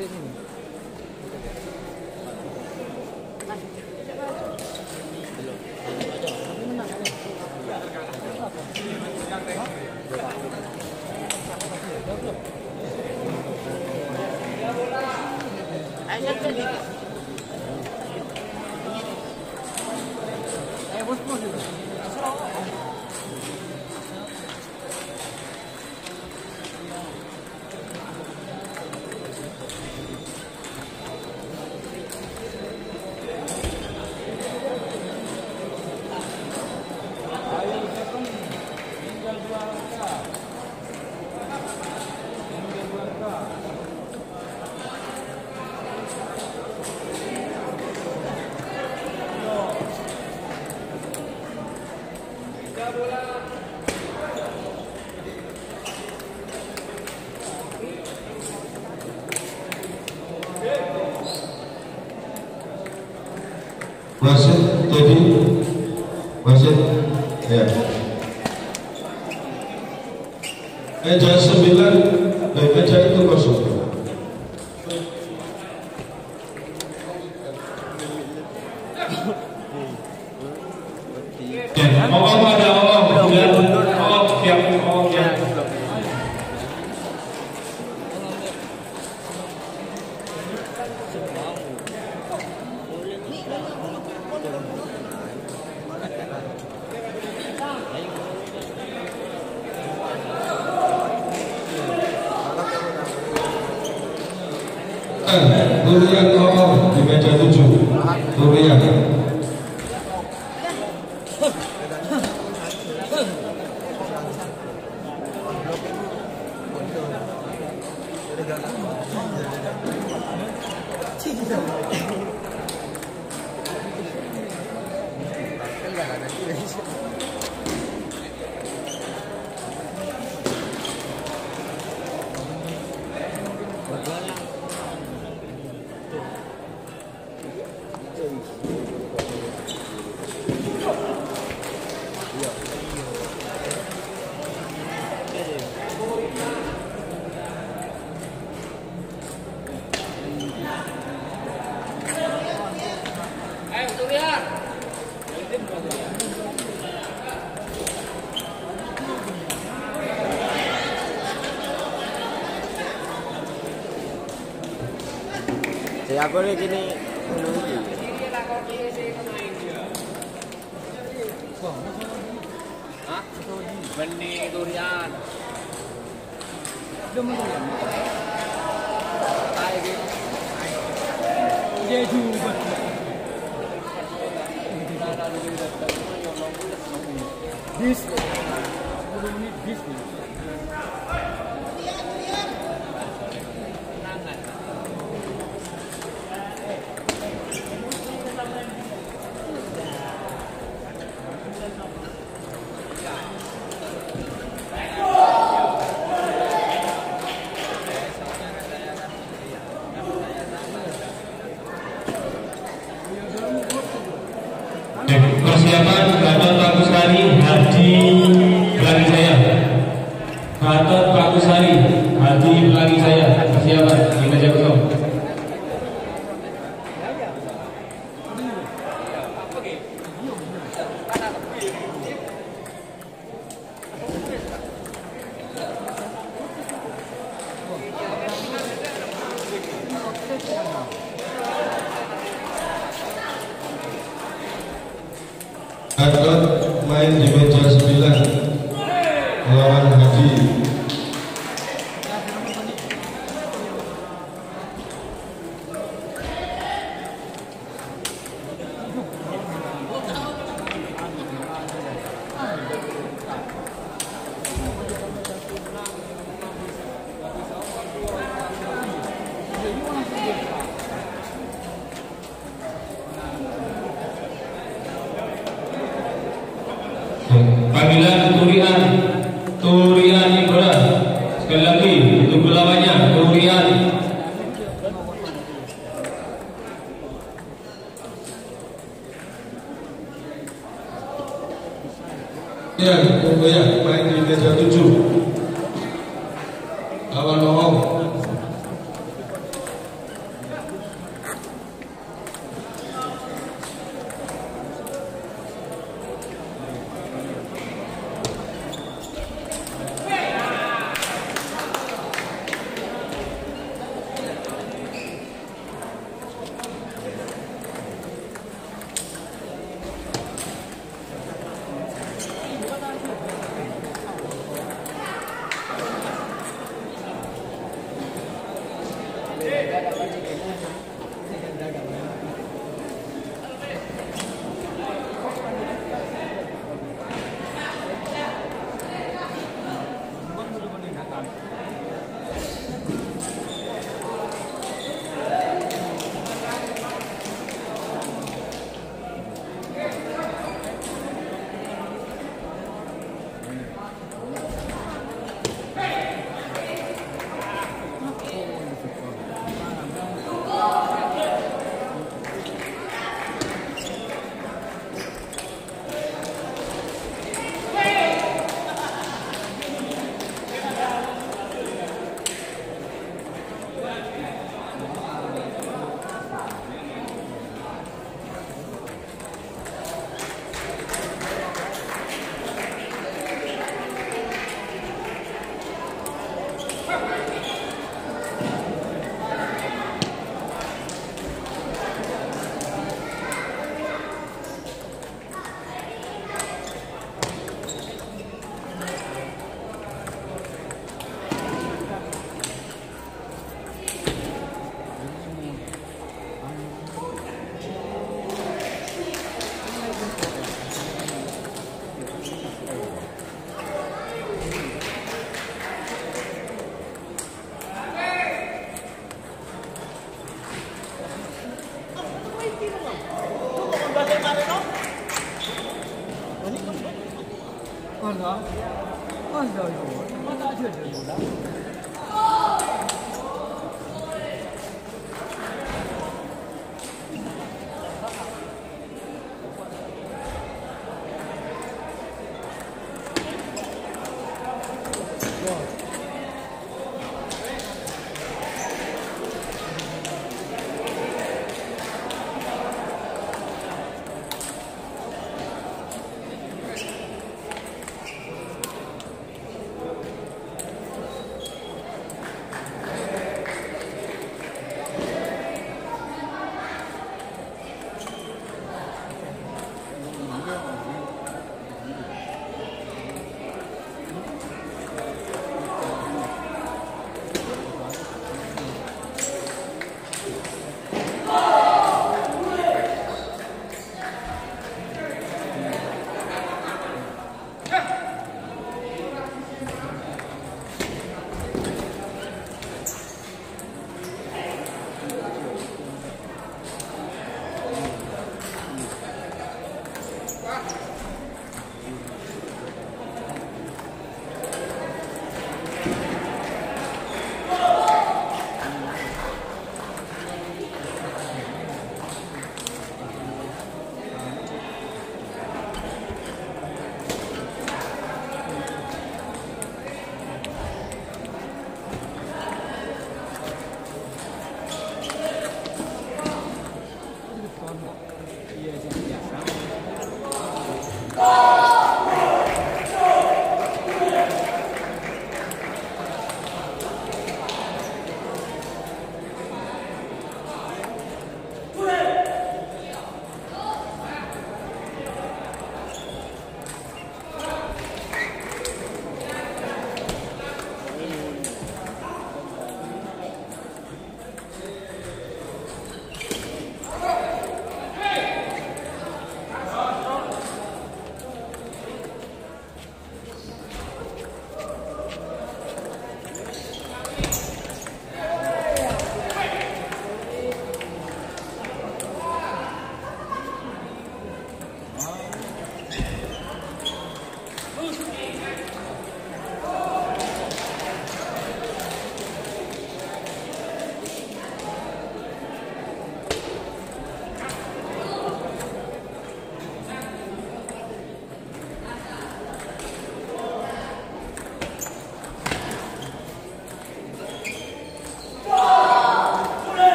murid ini. Aku lagi ni benih durian. Dia juga. Bis, belum ni bis. Awal-awal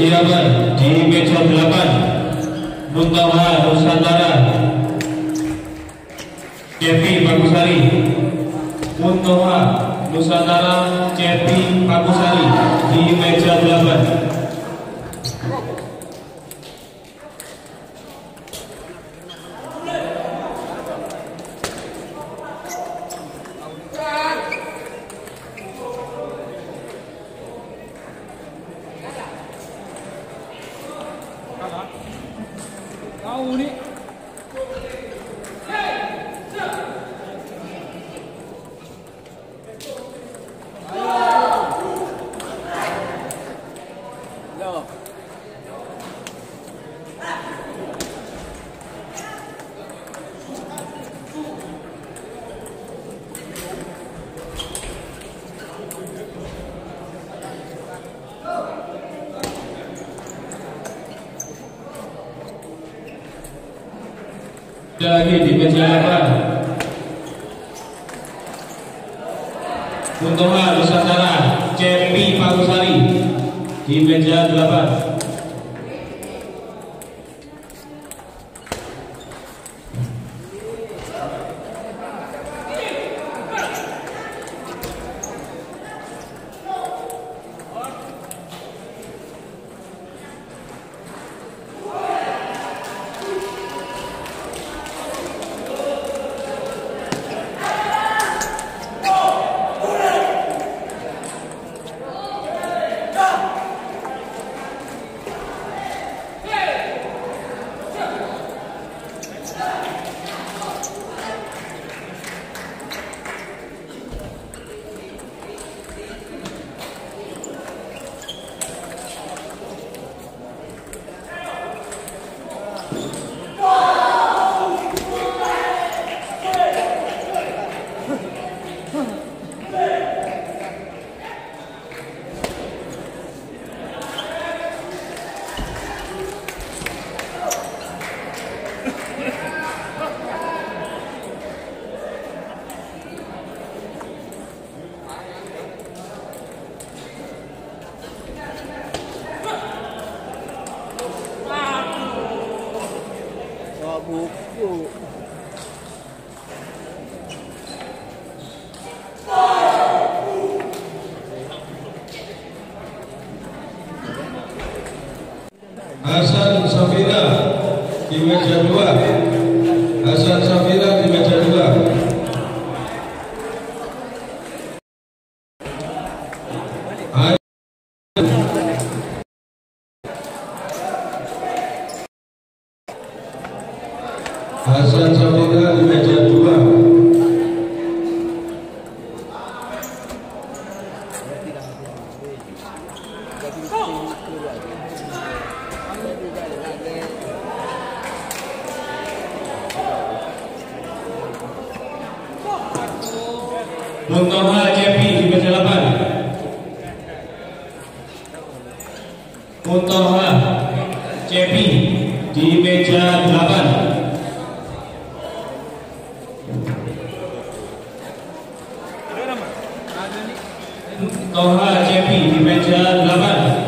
Siraban di meja 8 Muntaha Nusantara Cepi Bagusari. Muntaha Nusantara Cepi Bagusari di meja 8. Lagi di meja 8 Muntaha Nusantara Cepi Bagusari di meja 8. Hasan Safira di meja 2. Hasan Safira di meja 2. Muntaha Cepi di meja 8. Muntaha Cepi di meja 8. Muntaha Cepi di meja 8.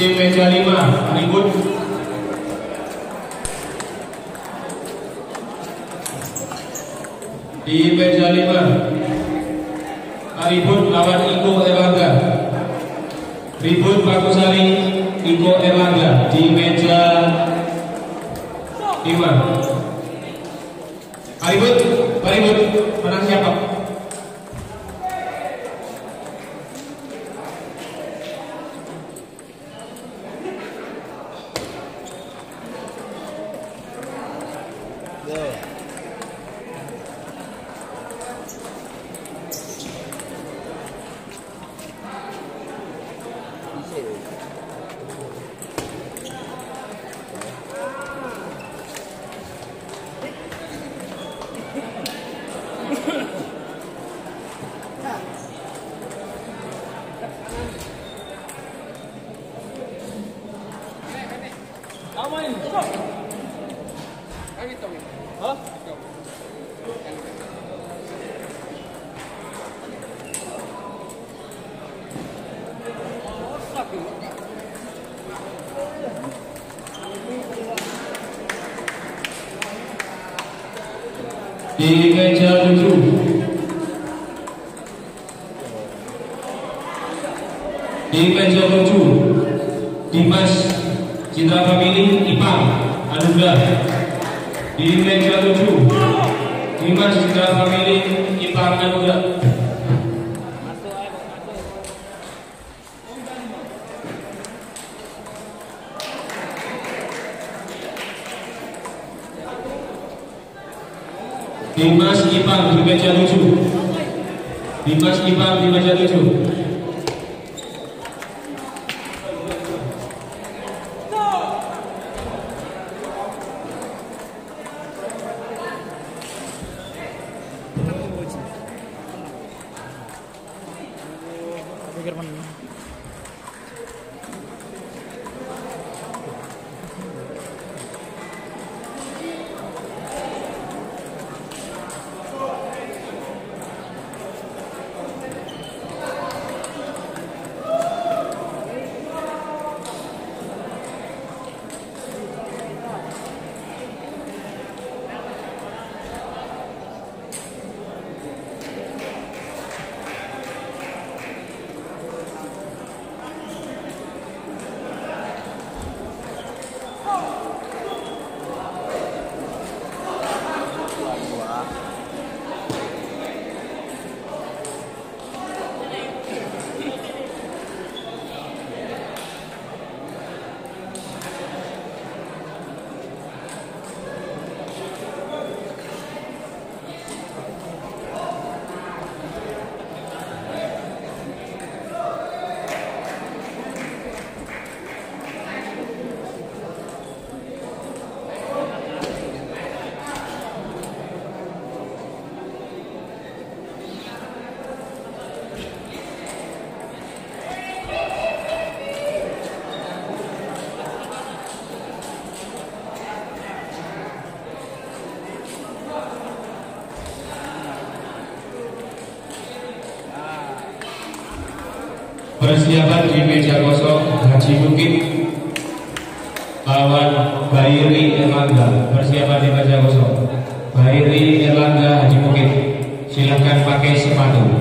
Tim meja 5 ribut. Di meja 5 ribut lawan Iko Erlangga. Ribut Prakusari Iko Erlangga di meja 5. Ribut, ribut menang siapa? Di meja 7 Dimas Citra Family Ipang Anugrah. Di meja 7 Dimas Citra Family Ipang Anugrah. Dimas Ipang di meja 7. Dimas Ipang di meja 7. Persiapan di meja kosong Haji Mukib lawan Bairi Erlangga. Persiapan di meja kosong Bairi Erlangga Haji Mukib, silahkan pakai sepatu.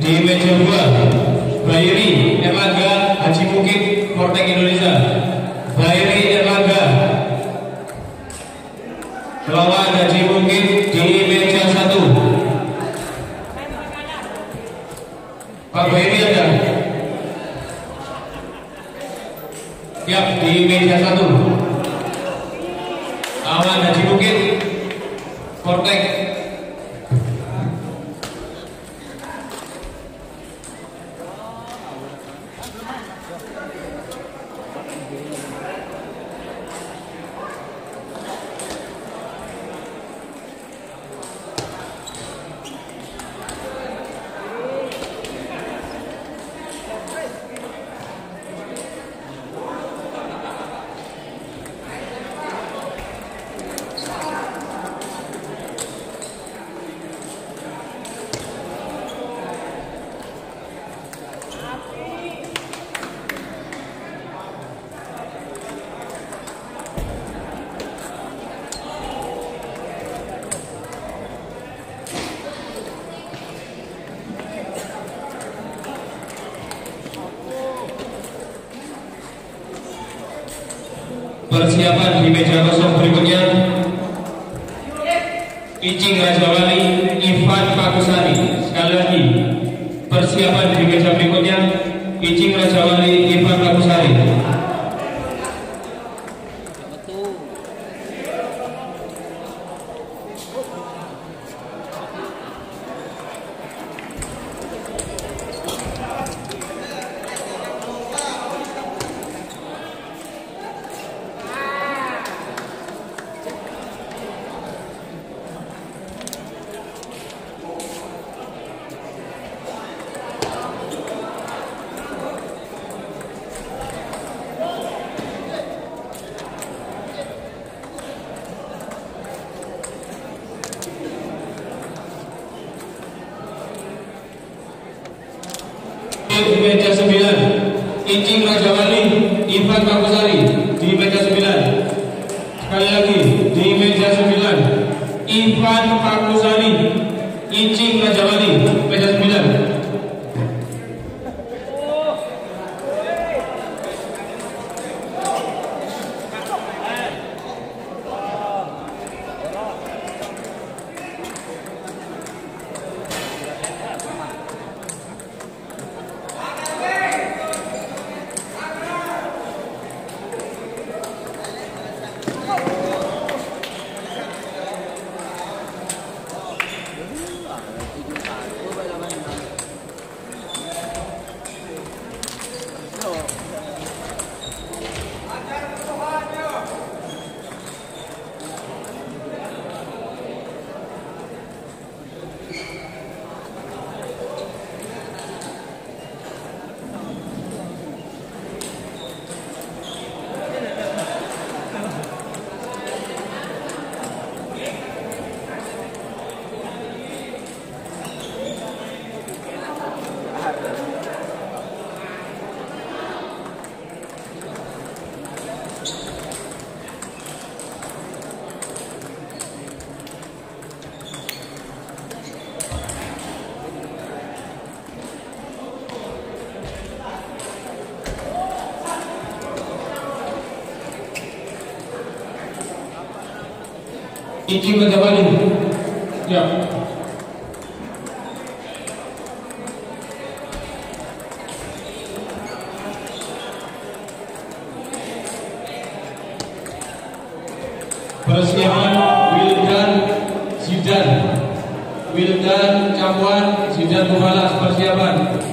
Di meja 2 Bairi Erlangga Haji Mukib Kortek Indonesia. Bairi Erlangga lawan Haji Mukib di meja 1. Pak Bairi ada? Siap di meja 1 lawan Haji Mukib. Persiapan di meja kosong berikutnya Icing Raja Wali Ivan Pakusari. Sekali lagi, persiapan di meja berikutnya Icing Raja Wali Ivan Pakusari. Di meja 9 Icing Raja Wali Ivan Pakusari. Di meja 9, sekali lagi, di meja 9 Ivan Pakusari Icing Raja Wali. Meja 9 Icing Raja Wali. Ya. Persiapan Wildan Zidan. Wildan Campuan Zidan Pembalas persiapan.